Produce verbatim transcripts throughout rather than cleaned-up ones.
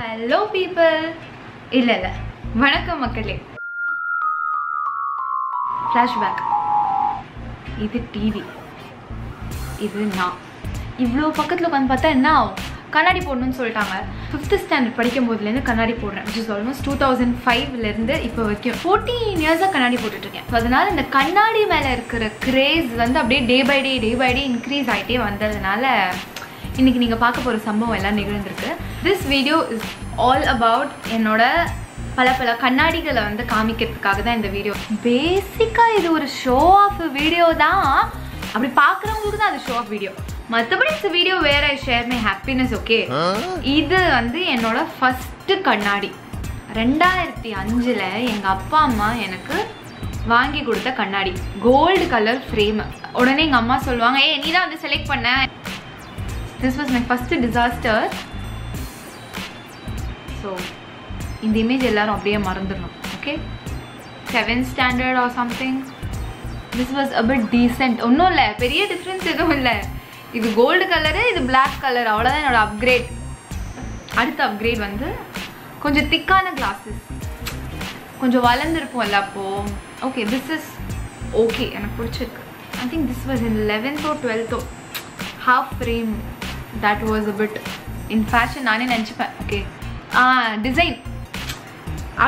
Hello people. Illala. Vanakkam makkale. Flashback. This is T V. This is now. Ivlo pakkatla kan patha now. Kannadi podnum soltaanga. fifth standard padikkum bodhila irundhu kannadi podren, which is almost two thousand five la irundhu ipo vekkum fourteen years ah kannadi pottiterken. So adanaal indha kannadi mela irukra craze vandu apdiye day by day day by day increase aite vandadanaala inniki neenga paaka pora sambhavam ella nigirundirukku. This video is all about enoda pala pala kannadigal vandu kaamikkiradhukaga dhaan indha video. Basically idu or show off video dhaan. அப்படி பார்க்குறவங்களுக்கு தான் அது show of video. மத்தபடி இந்த video where I share my happiness, okay? இது வந்து என்னோட first கண்ணாடி. two thousand five ல எங்க அப்பா அம்மா எனக்கு வாங்கி கொடுத்த கண்ணாடி. Gold colour frame. உடனே எங்க அம்மா சொல்வாங்க, "ஏய், நீ தான் வந்து செலக்ட் பண்ண." This was my first disaster. So இந்த இமேஜ் எல்லாரும் அப்படியே மறந்துறணும், okay? seventh standard or something. This was a bit decent. Oh no, la. Period difference is no. This gold color, this black color. Avada da enoda upgrade. Adutha upgrade vandu konja thickana glasses. Konja valandirukum alla po. Okay, this is okay. Enakku pidichirukku. I think this was in eleventh or twelfth. Half frame. That was a bit in fashion. Nane nenchipen. Okay. Ah, design.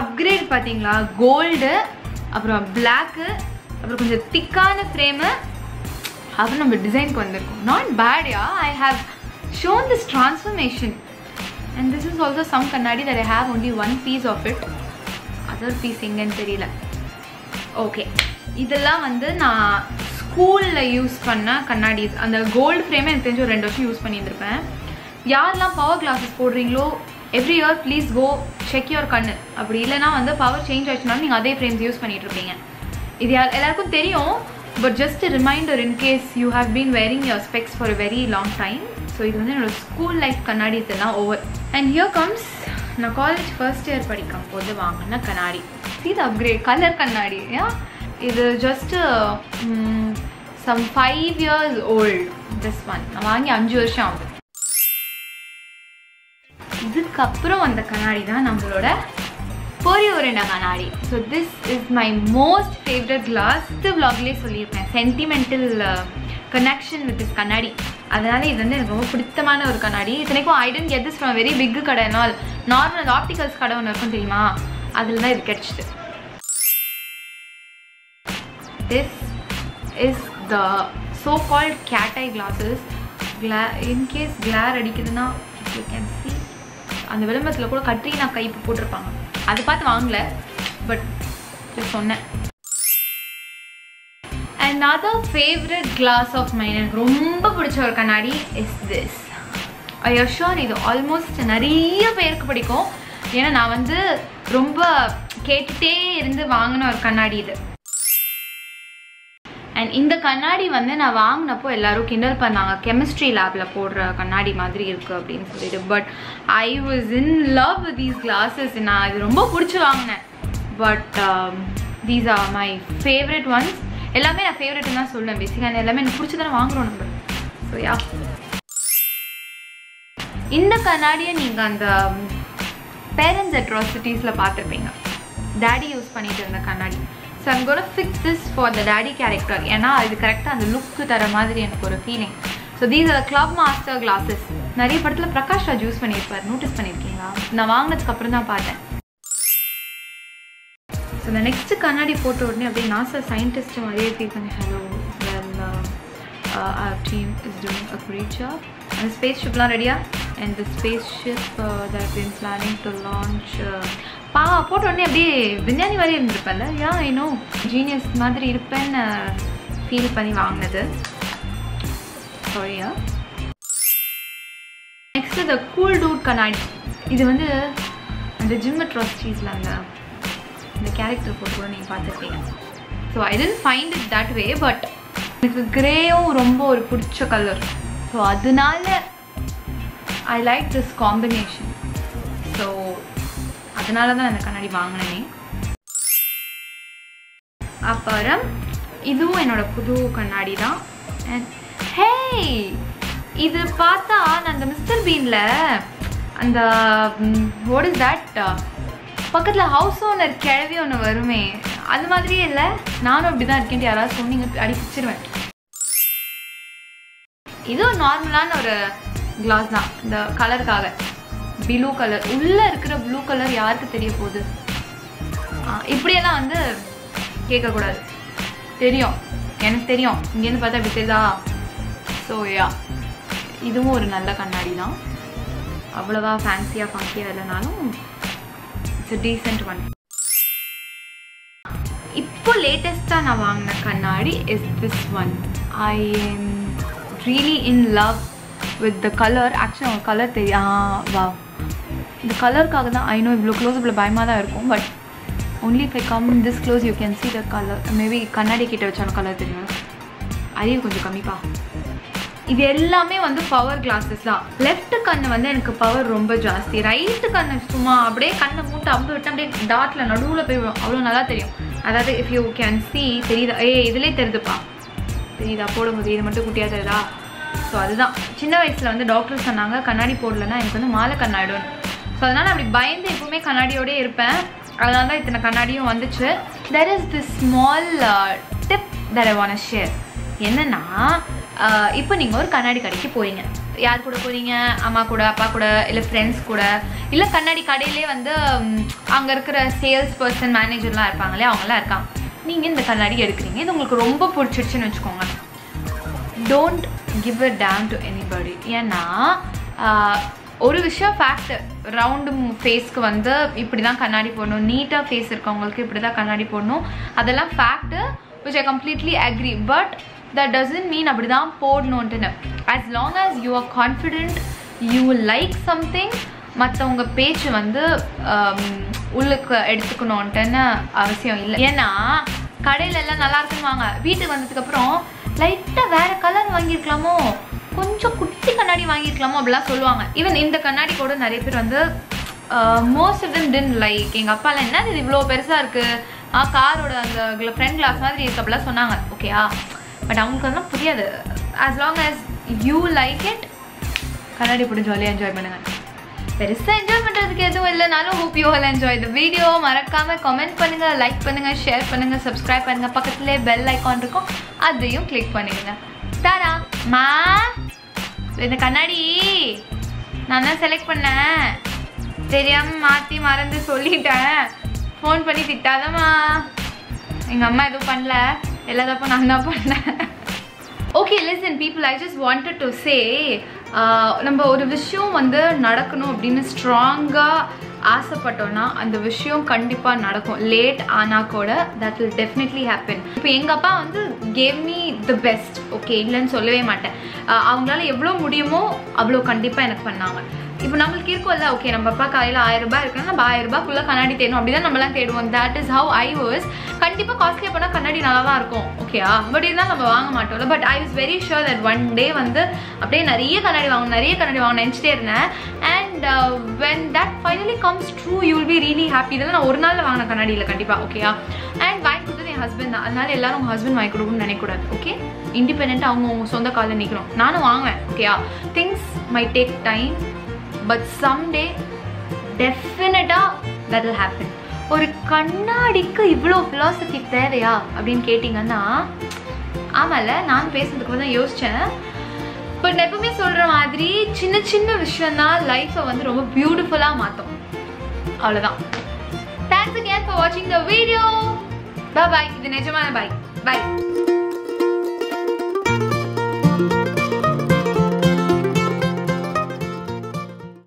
Upgrade pathingla gold apra black. அப்புறம் கொஞ்சம் திக்கான frame அது நம்ம டிசைனுக்கு வந்திருக்கும். Not bad yeah. I have shown this transformation and this is also some கண்ணாடி that I have only one piece of it. Other piece எங்கன்னு தெரியல. ஓகே, இதெல்லாம் வந்து நான் ஸ்கூலில் யூஸ் பண்ண கண்ணாடிஸ். அந்த கோல்டு ஃப்ரேமே எனக்கு தெரிஞ்சு ஒரு ரெண்டு வருஷம் யூஸ் பண்ணியிருந்துருப்பேன். யாரெல்லாம் பவர் கிளாஸஸ் போடுறீங்களோ every year please go check your கண்ணு. அப்படி இல்லைனா வந்து பவர் சேஞ்ச் ஆச்சுனாலும் நீங்கள் அதே ஃப்ரேம்ஸ் யூஸ் பண்ணிகிட்ருப்பீங்க. இது எல்லாருக்கும் தெரியும். But just reminder in case you have been wearing your specs for a very long time. So இது வந்து என்னோடய ஸ்கூல் லைஃப் கண்ணாடி இதெல்லாம் ஓவர். அண்ட் ஹியர் கம்ஸ் நான் காலேஜ் ஃபர்ஸ்ட் இயர் படிக்கும் போது வாங்கினா கண்ணாடி. இது அப்கிரேட் கலர் கண்ணாடி. இது just some five years old. This one நான் வாங்கி அஞ்சு வருஷம் ஆகுது. இதுக்கப்புறம் அந்த கண்ணாடி தான் நம்மளோட பொரியோரண்ட கண்ணாடி. So this is my most favourite glass. இந்த விளாக்லேயே சொல்லியிருப்பேன் சென்டிமெண்டல் கனெக்ஷன் வித் திஸ் கண்ணாடி. அதனால் இது வந்து எனக்கு ரொம்ப பிடித்தமான ஒரு கண்ணாடி. இத்தனைக்கும் I didn't get this from very big கடை. நாள் நார்மல் ஆப்டிகல்ஸ் கடை ஒன்று இருக்கும் தெரியுமா, அதில் தான் இது கிடச்சிது. This is the so called cat eye glasses. கிளா இன்கேஸ் கிளார் அடிக்குதுன்னா யூ கேன் சி. அந்த விளம்பரத்தில் கூட கட்ரினா கைப்பு போட்டிருப்பாங்க. அது பார்த்து வாங்கலை, பட் சொன்னேன். And other favourite glass of mine, எனக்கு ரொம்ப பிடிச்ச ஒரு கண்ணாடி இஸ் திஸ். ஐ ஆம் ஷூர் இது ஆல்மோஸ்ட் நிறைய பேருக்கு பிடிக்கும். ஏன்னா நான் வந்து ரொம்ப கேட்டுகிட்டே இருந்து வாங்கின ஒரு கண்ணாடி இது. அண்ட் இந்த கண்ணாடி வந்து நான் வாங்கினப்போ எல்லாரும் கிண்டல் பண்ணாங்க, கெமிஸ்ட்ரி லேபில் போடுற கண்ணாடி மாதிரி இருக்குது அப்படின்னு சொல்லிட்டு. But I was in love with these glasses. நான் இது ரொம்ப பிடிச்சி வாங்கினேன். But these are my favourite ones. எல்லாமே நான் ஃபேவரட்னு தான் சொல்லுவேன். பேசிக்காக எல்லாமே எனக்கு பிடிச்சி தானே வாங்குகிறோம் நம்ம. ஸோ யா, இந்த கண்ணாடியை நீங்கள் அந்த பேரண்ட்ஸ் அட்ராசிட்டிஸில் பார்த்துருப்பீங்க. டேடி யூஸ் பண்ணிட்டு இருந்த கண்ணாடி. So I'm going to fix this for the daddy character. ஏன்னா அது கரெக்டாக அந்த லுக்கு தர மாதிரி எனக்கு ஒரு feeling. So these are club master glasses. நிறைய படத்தில் பிரகாஷ் ராஜ் யூஸ் பண்ணியிருப்பார், நோட்டீஸ் பண்ணியிருக்கீங்களா? நான் வாங்கினதுக்கு அப்புறம் தான் பார்த்தேன். ஸோ இந்த நெக்ஸ்ட் கண்ணாடி போட்ட உடனே அப்படியே நாசா சயின்டிஸ்ட் மாதிரியே ஃபீல் பண்ணி, hello our team is doing a great job. And the spaceshipலாம் ரெடியா? And the spaceship uh, that I've been planning to launch. Uh, பா போட்ட உடனே அப்படியே விஞ்ஞானி மாதிரி இருந்திருப்பேன்ல. யா, ஐ நோ, ஜீனியஸ் மாதிரி இருப்பேன்னு ஃபீல் பண்ணி வாங்கினது. சாரியா. நெக்ஸ்ட் இந்த கூல் டூட் கண்ணாடி. இது வந்து அந்த ஜிம் அட்ராசிட்டிஸில் அந்த இந்த கேரக்டர் போட்டு கூட நீங்கள் பார்த்துருக்கீங்க. So I didn't find it that way. But எனக்கு கிரேயும் ரொம்ப ஒரு பிடிச்ச கலர். ஸோ அதனால I like this combination. So அதனால தான் அந்த கண்ணாடி வாங்கினேன். அப்புறம் இதுவும் என்னோட புது கண்ணாடி தான். ஹே, இது பார்த்தா நான் அந்த மிஸ்டர் பீனில் And the, what is that? Pakatla house owner kelvi onu varume. Adu maadhiri illa nanu appadi dhaan irukkennu yara sonninga adi pichiruven. Idu normalana oru glass dhaan the color kaga. Blue color ulla irukra blue color yaarukku theriyapodu. இப்படி எல்லாம் வந்து கேட்க கூடாது. தெரியும். எனக்கு தெரியும். இங்க என்ன பார்த்தா இப்படி தெரியுதா? So yeah. இதுவும் ஒரு நல்ல கண்ணாடி தான். அவ்வளவா ஃபேன்சியா ஃபங்கியா இல்லனாலும் இட்ஸ் a decent one. இப்போ லேட்டஸ்டா நான் வாங்குன கண்ணாடி is this one. I am really in love with the color. Actually the color தெரியா? Wow. The color காக தான் I know இவ்ளோ க்ளோஸ் அப்ல பயமா தான் இருக்கும் but only if I come this close you can see the color. Maybe kannadi kitta vechana color theriyum adhu konjam kammi pa idu ellame vandu power glasses la left kanna vandu enakku power romba jaasti right kanna summa apdiye kanna moota ambu vittu apdiye dot la naduvula poi avlo nalla theriyum adhaadu if you can see therida eh idile therudhu pa therida podumbodhu idu mattum kuttiya therida so adhu dhaan chinna vayasula vandu doctor sonnanga kannadi podlana enakku vandu maala kannadum so adhanaala apdi bayende epovume kannadiyode irpen. There is this small uh, tip that I want to share. என்னன்னா இப்போ நீங்க ஒரு கண்ணாடி கடைக்கு போறீங்க. யார் கூட போறீங்க? அம்மா கூட, அப்பா கூட, இல்ல ஃப்ரெண்ட்ஸ் கூட, இல்ல கண்ணாடி கடையிலே வந்து அங்க இருக்கிற சேல்ஸ் பர்சன் மேனேஜர்லாம் இருப்பாங்களே அவங்கலாம் இருக்காங்க. நீங்க இந்த கண்ணாடி எடுக்கிறீங்க. இது உங்களுக்கு ரொம்ப பிடிச்சிருச்சுன்னு வெச்சுக்கோங்க. Don't give a damn to anybody. ஏன்னா ஒரு விஷயம் ஃபேக்ட் ரவுண்டு ஃபேஸ்க்கு வந்து இப்படி தான் கண்ணாடி போடணும் நீட்டாக ஃபேஸ் இருக்கவங்களுக்கு இப்படி தான் கண்ணாடி போடணும் அதெல்லாம் fact which I completely agree but that doesn't mean அப்படி தான் போடணுன்ட்டுன்னு as long as you are confident you like something மற்றவங்க பேச்சு வந்து உள்ளுக்கு எடுத்துக்கணுன்ட்டுன்னு அவசியம் இல்லை ஏன்னா கடையில் எல்லாம் நல்லா இருக்குவாங்க வீட்டுக்கு வந்ததுக்கப்புறம் லைட்டாக வேறு கலர் வாங்கியிருக்கலாமோ கொஞ்சம் குட்டி கண்ணாடி வாங்கியிருக்கலாமோ அப்படிலாம் சொல்லுவாங்க ஈவன் இந்த கண்ணாடி கூட நிறைய பேர் வந்து most of them didn't like எங்கள் அப்பாலாம் என்ன இது இவ்வளோ பெருசாக இருக்குது காரோட அந்த ஃப்ரண்ட் கிளாஸ் மாதிரி இருக்குது அப்படிலாம் சொன்னாங்க ஓகேயா பட் அவங்களுக்கு அதெல்லாம் புரியாது as long as you like it கண்ணாடி போட்டு ஜாலியாக என்ஜாய் பண்ணுங்கள் பெருசாக என்ஜாய் பண்ணுறதுக்கு எதுவும் இல்லைனாலும் hope you all enjoy the video மறக்காமல் கமெண்ட் பண்ணுங்கள் லைக் பண்ணுங்கள் ஷேர் பண்ணுங்கள் சப்ஸ்கிரைப் பண்ணுங்கள் பக்கத்துலேயே பெல் ஐக்கான் இருக்கும் அதையும் கிளிக் பண்ணிடுங்க தாரா மா இந்த கண்ணாடி நான் தான் செலக்ட் பண்ணேன் தெரியாமல் மாற்றி மறந்து சொல்லிட்டேன் ஃபோன் பண்ணி திட்டாதம்மா எங்கள் அம்மா எதுவும் பண்ணல எல்லா தப்பும் நான் தான் பண்ணேன் okay listen people I just wanted to say நம்ம ஒரு விஷயம் வந்து நடக்கணும் அப்படின்னு ஸ்ட்ராங்காக ஆசைப்பட்டோன்னா அந்த விஷயம் கண்டிப்பாக நடக்கும் லேட் ஆனால் கூட தட் வில் டெஃபினெட்லி ஹேப்பன் இப்போ எங்கள் அப்பா வந்து gave me the best okay இல்லைன்னு சொல்லவே மாட்டேன் அவங்களால எவ்வளோ முடியுமோ அவ்வளோ கண்டிப்பாக எனக்கு பண்ணாங்க இப்போ நம்மளுக்கு இருக்கும்ல ஓகே நம்ம அப்பா காலையில் ஆயிரம் ரூபாய் இருக்குன்னா நம்ம ஆயிரம் ரூபாய் ஃபுல்லாக கண்ணாடி தேடணும் அப்படி தான் நம்மளாம் தேடுவோம் that is how I was கண்டிப்பாக காஸ்ட்லியாக போனால் கண்ணாடி நல்லா தான் இருக்கும் ஓகேயா பட் இதெல்லாம் நம்ம வாங்க மாட்டோம்ல but I was very sure that one day வந்து அப்படியே நிறைய கண்ணாடி வாங்கணும் நிறைய கண்ணாடி வாங்கணும் நினச்சிட்டே இருந்தேன் and when that finally comes true you will be really happy இதெல்லாம் நான் ஒரு நாளில் வாங்கின கண்ணாடியில் கண்டிப்பாக ஓகேயா அண்ட் வாங்கி கொடுத்தது என் ஹஸ்பண்ட் தான் அதனால எல்லாரும் உங்கள் ஹஸ்பண்ட் வாங்கி கொடுக்கணும்னு நினைக்கக்கூடாது ஓகே இண்டிபெண்ட்டாக அவங்க அவங்க சொந்த காலில் நிற்கிறோம் நானும் வாங்குவேன் ஓகேயா things may take time but someday definitely that will happen ஒரு கண்ணாடிக்கு இவ்வளோ philosophy தேவையா அப்படின்னு கேட்டிங்கன்னா ஆமாம்ல நான் பேசுறதுக்கு வந்து யோசித்தேன் பட் நான் எப்பவுமே சொல்கிற மாதிரி சின்ன சின்ன விஷயம்னா லைஃப்பை வந்து ரொம்ப பியூட்டிஃபுல்லாக மாற்றும் அவ்வளோதான் thanks again for watching the video bye bye இது நிஜமான bye bye